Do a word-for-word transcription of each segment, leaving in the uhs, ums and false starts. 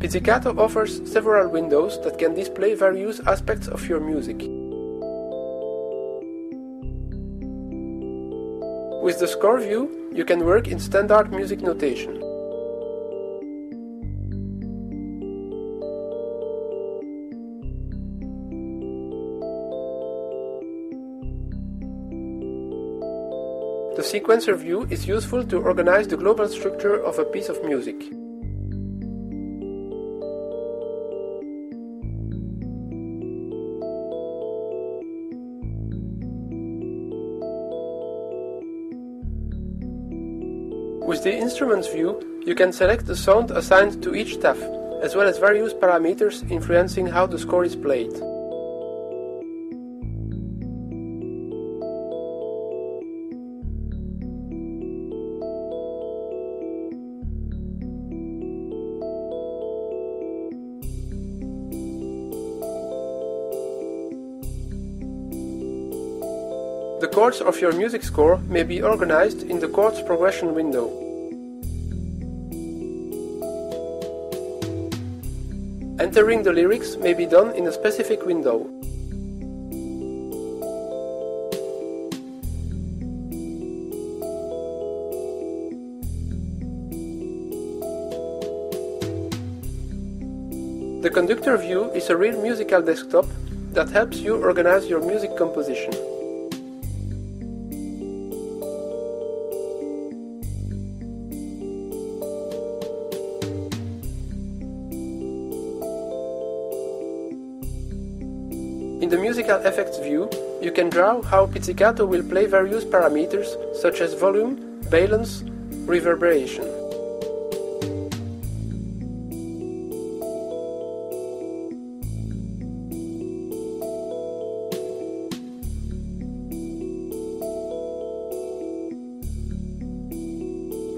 Pizzicato offers several windows that can display various aspects of your music. With the score view, you can work in standard music notation. The sequencer view is useful to organize the global structure of a piece of music. With the instruments view, you can select the sound assigned to each staff, as well as various parameters influencing how the score is played. The chords of your music score may be organized in the chords progression window. Entering the lyrics may be done in a specific window. The conductor view is a real musical desktop that helps you organize your music composition. In the musical effects view, you can draw how Pizzicato will play various parameters such as volume, balance, reverberation.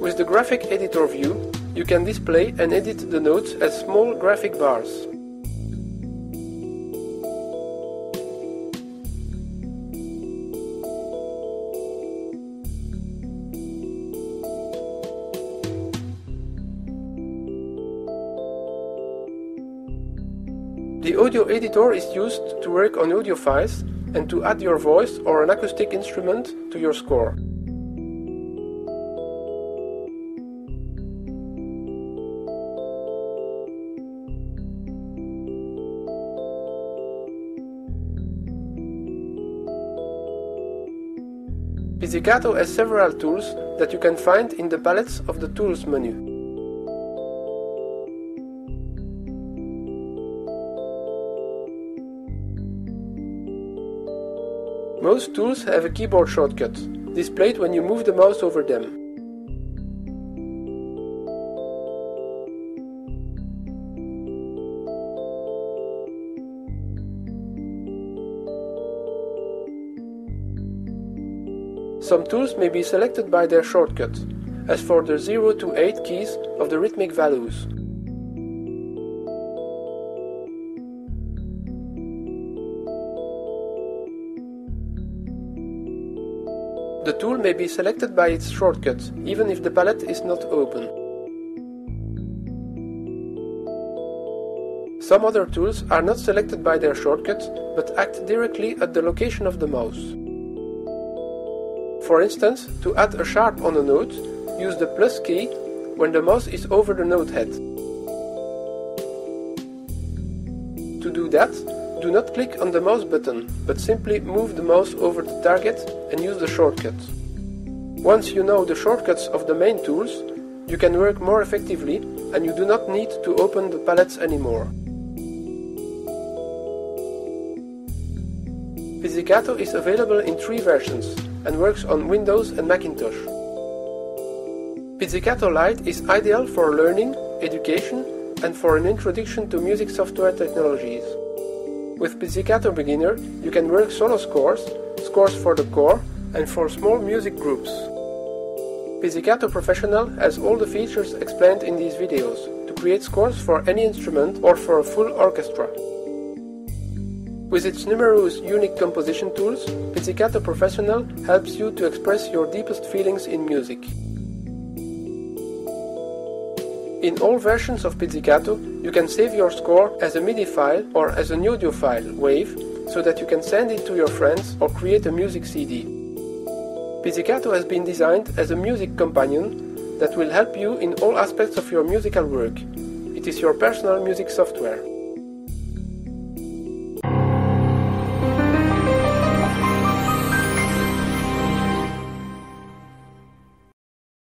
With the graphic editor view, you can display and edit the notes as small graphic bars. The audio editor is used to work on audio files and to add your voice or an acoustic instrument to your score. Pizzicato has several tools that you can find in the palettes of the Tools menu. Most tools have a keyboard shortcut, displayed when you move the mouse over them. Some tools may be selected by their shortcut, as for the zero to eight keys of the rhythmic values. The tool may be selected by its shortcut, even if the palette is not open. Some other tools are not selected by their shortcut, but act directly at the location of the mouse. For instance, to add a sharp on a note, use the plus key when the mouse is over the note head. To do that, do not click on the mouse button, but simply move the mouse over the target and use the shortcut. Once you know the shortcuts of the main tools, you can work more effectively and you do not need to open the palettes anymore. Pizzicato is available in three versions and works on Windows and Macintosh. Pizzicato Lite is ideal for learning, education, and for an introduction to music software technologies. With Pizzicato Beginner, you can work solo scores, scores for the core, and for small music groups. Pizzicato Professional has all the features explained in these videos to create scores for any instrument or for a full orchestra. With its numerous unique composition tools, Pizzicato Professional helps you to express your deepest feelings in music. In all versions of Pizzicato, you can save your score as a MIDI file or as an audio file, WAV, so that you can send it to your friends or create a music C D. Pizzicato has been designed as a music companion that will help you in all aspects of your musical work. It is your personal music software.